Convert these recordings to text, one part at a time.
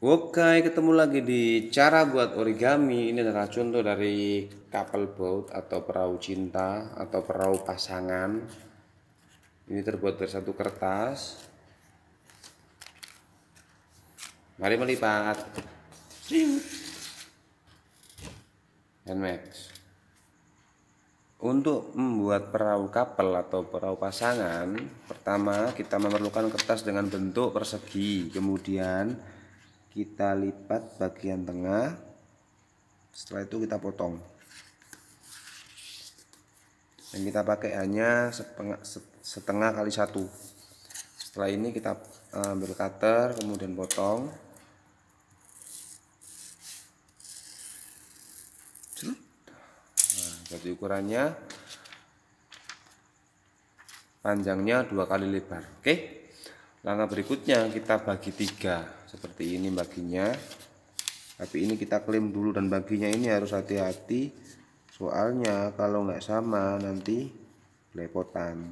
Oke, ketemu lagi di Cara Buat Origami. Ini adalah contoh dari couple boat atau perahu cinta atau perahu pasangan. Ini terbuat dari satu kertas. Mari melipat. Hand Max. Untuk membuat perahu couple atau perahu pasangan, pertama kita memerlukan kertas dengan bentuk persegi. Kemudian kita lipat bagian tengah, setelah itu kita potong, dan kita pakai hanya setengah kali satu. Setelah ini kita ambil cutter kemudian potong. Nah, jadi ukurannya panjangnya 2 kali lebar. Oke, langkah berikutnya kita bagi 3 seperti ini baginya, tapi ini kita klaim dulu, dan baginya ini harus hati-hati soalnya kalau nggak sama nanti belepotan.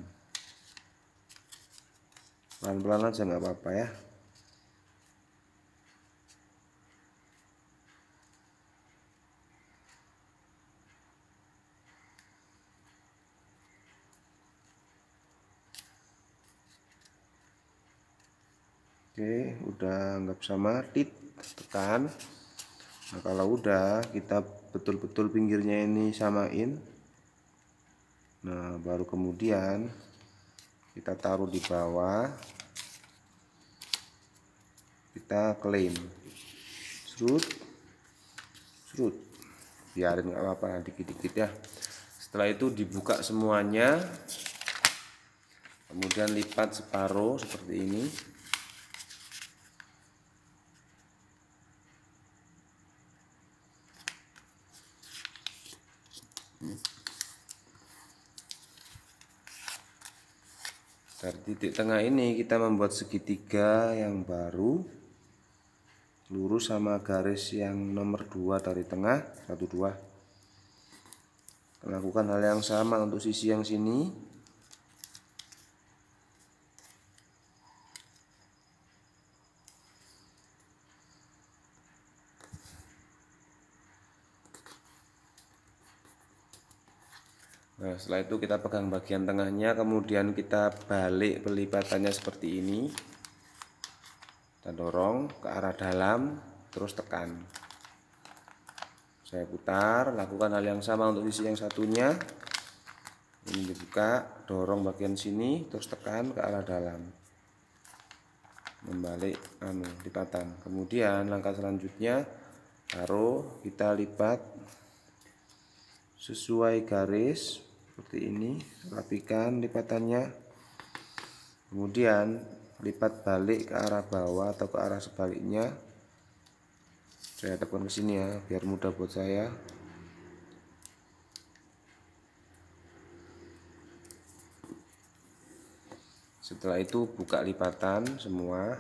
Pelan-pelan aja nggak apa-apa ya. Oke, udah anggap sama, tekan. Nah, kalau udah, kita betul-betul pinggirnya ini samain. Nah, baru kemudian kita taruh di bawah, kita klaim, serut, biarin nggak apa-apa, dikit-dikit ya. Setelah itu dibuka semuanya, kemudian lipat separuh seperti ini. Dari titik tengah ini kita membuat segitiga yang baru lurus sama garis yang nomor 2 dari tengah, 1, 2. Lakukan hal yang sama untuk sisi yang sini. Nah, setelah itu kita pegang bagian tengahnya, kemudian kita balik pelipatannya seperti ini. Kita dorong ke arah dalam, terus tekan. Saya putar, lakukan hal yang sama untuk sisi yang satunya. Ini dibuka, dorong bagian sini, terus tekan ke arah dalam. Membalik lipatan. Kemudian langkah selanjutnya, taruh, kita lipat sesuai garis. Seperti ini, rapikan lipatannya, kemudian lipat balik ke arah bawah atau ke arah sebaliknya. Saya tekan ke sini ya, biar mudah buat saya. Setelah itu buka lipatan semua,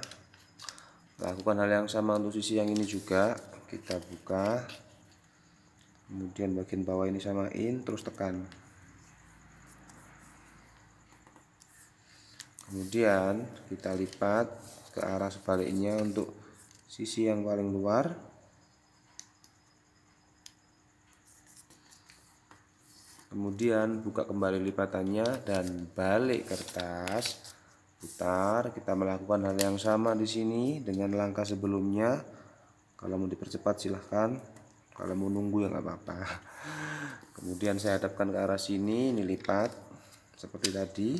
lakukan hal yang sama untuk sisi yang ini juga. Kita buka, kemudian bagian bawah ini samain, terus tekan. Kemudian kita lipat ke arah sebaliknya untuk sisi yang paling luar. Kemudian buka kembali lipatannya dan balik kertas, putar. Kita melakukan hal yang sama di sini dengan langkah sebelumnya. Kalau mau dipercepat silahkan, kalau mau nunggu ya nggak apa-apa. Kemudian saya hadapkan ke arah sini, ini lipat seperti tadi,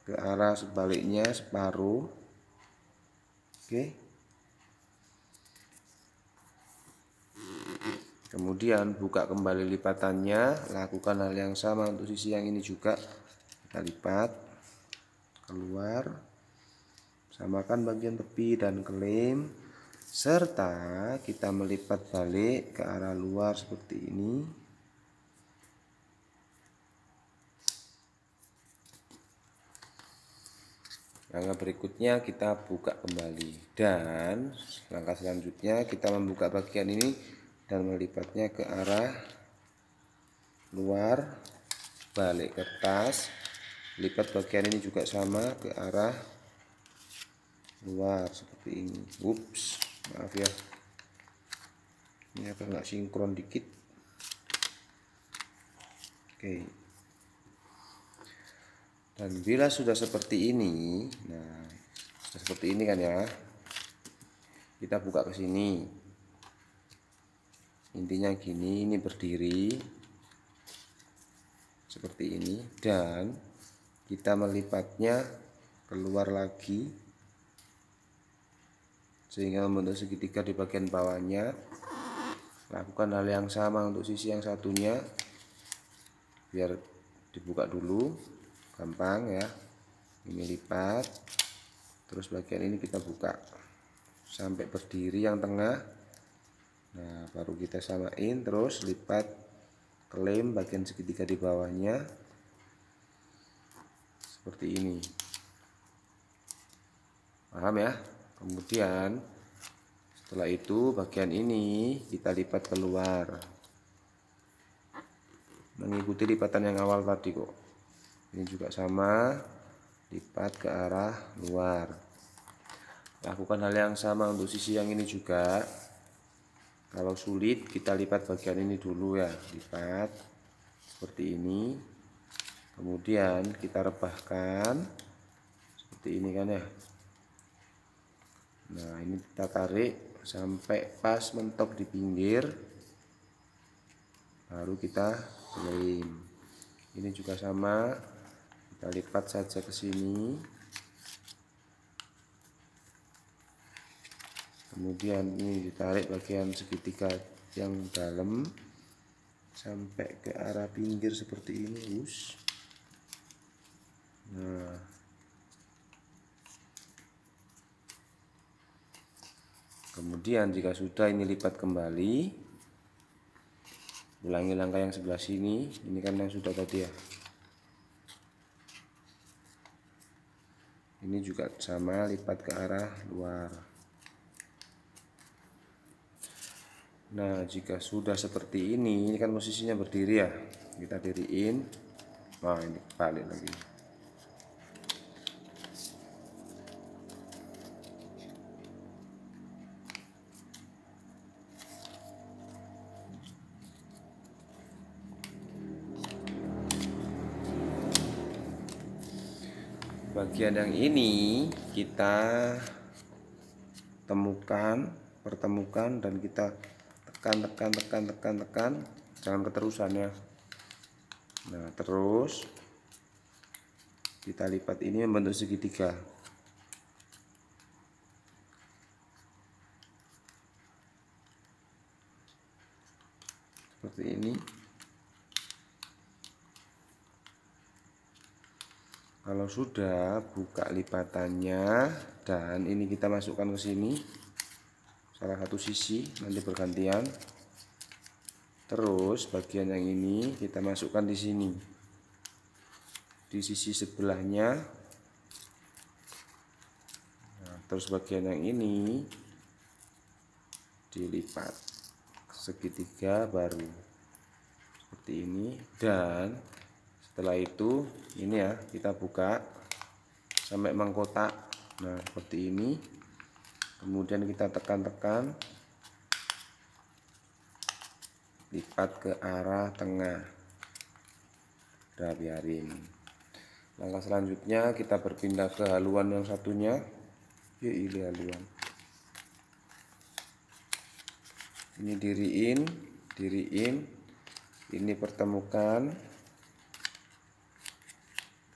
ke arah sebaliknya separuh. Oke. Kemudian buka kembali lipatannya, lakukan hal yang sama untuk sisi yang ini juga. Kita lipat keluar, samakan bagian tepi dan klaim, serta kita melipat balik ke arah luar seperti ini. Langkah berikutnya kita buka kembali, dan langkah selanjutnya kita membuka bagian ini dan melipatnya ke arah luar, balik kertas, lipat bagian ini juga sama ke arah luar seperti ini. Ups. Maaf ya, ini agak nggak sinkron dikit. Oke. Dan bila sudah seperti ini, nah sudah seperti ini kan ya, kita buka ke sini. Intinya gini, ini berdiri seperti ini dan kita melipatnya keluar lagi sehingga membentuk segitiga di bagian bawahnya. Lakukan hal yang sama untuk sisi yang satunya, biar dibuka dulu, gampang ya. Ini lipat, terus bagian ini kita buka sampai berdiri yang tengah. Nah baru kita samain, terus lipat, klaim bagian segitiga di bawahnya seperti ini, paham ya. Kemudian setelah itu bagian ini kita lipat keluar mengikuti lipatan yang awal tadi kok. Ini juga sama, lipat ke arah luar. Lakukan hal yang sama untuk sisi yang ini juga. Kalau sulit kita lipat bagian ini dulu ya, lipat seperti ini, kemudian kita rebahkan seperti ini kan ya. Nah ini kita tarik sampai pas mentok di pinggir, baru kita klaim. Ini juga sama, kita lipat saja ke sini, kemudian ini ditarik bagian segitiga yang dalam sampai ke arah pinggir seperti ini. Nah kemudian jika sudah, ini lipat kembali, ulangi langkah yang sebelah sini, ini kan yang sudah tadi ya. Ini juga sama, lipat ke arah luar. Nah jika sudah seperti ini kan posisinya berdiri ya, kita diriin. Nah ini balik lagi, bagian yang ini kita temukan, pertemukan, dan kita tekan, jangan keterusannya. Nah terus kita lipat ini membentuk segitiga. Seperti ini. Kalau sudah, buka lipatannya dan ini kita masukkan ke sini. Salah satu sisi nanti bergantian. Terus bagian yang ini kita masukkan di sini, di sisi sebelahnya. Nah, terus bagian yang ini dilipat segitiga baru seperti ini. Dan setelah itu ini ya, kita buka sampai mengkotak. Nah seperti ini. Kemudian kita tekan-tekan, lipat ke arah tengah. Udah biarin. Langkah selanjutnya kita berpindah ke haluan yang satunya. Yuk ini haluan. Ini diriin, diriin. Ini pertemukan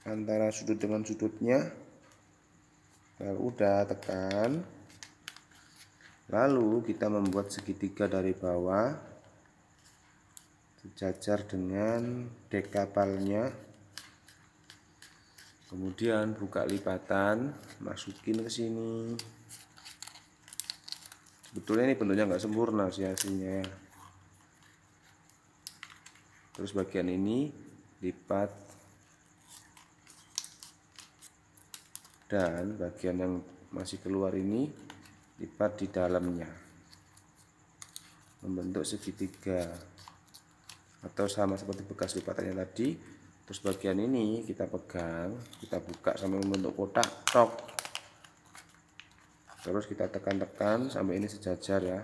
antara sudut dengan sudutnya. Lalu udah tekan. Lalu kita membuat segitiga dari bawah sejajar dengan dek kapalnya. Kemudian buka lipatan, masukin ke sini. Sebetulnya ini bentuknya nggak sempurna sih hasilnya ya. Terus bagian ini lipat dan bagian yang masih keluar ini lipat di dalamnya membentuk segitiga atau sama seperti bekas lipatannya tadi. Terus bagian ini kita pegang, kita buka sampai membentuk kotak, tok. terus kita tekan-tekan sampai ini sejajar ya.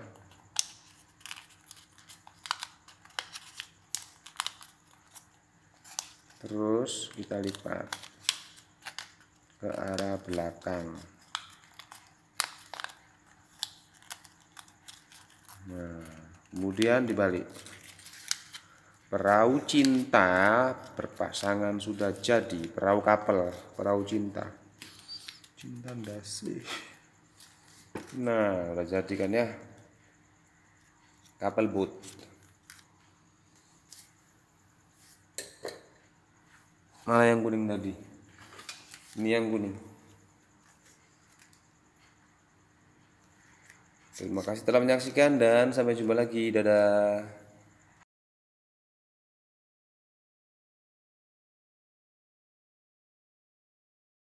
Terus kita lipat ke arah belakang. Nah, kemudian dibalik. Perahu cinta berpasangan sudah jadi, perahu kapel, perahu cinta. Cinta ndasih. Nah, udah jadi kan ya. Kapel boat. Mana yang kuning tadi? Ini yang kuning. Terima kasih telah menyaksikan dan sampai jumpa lagi. Dadah.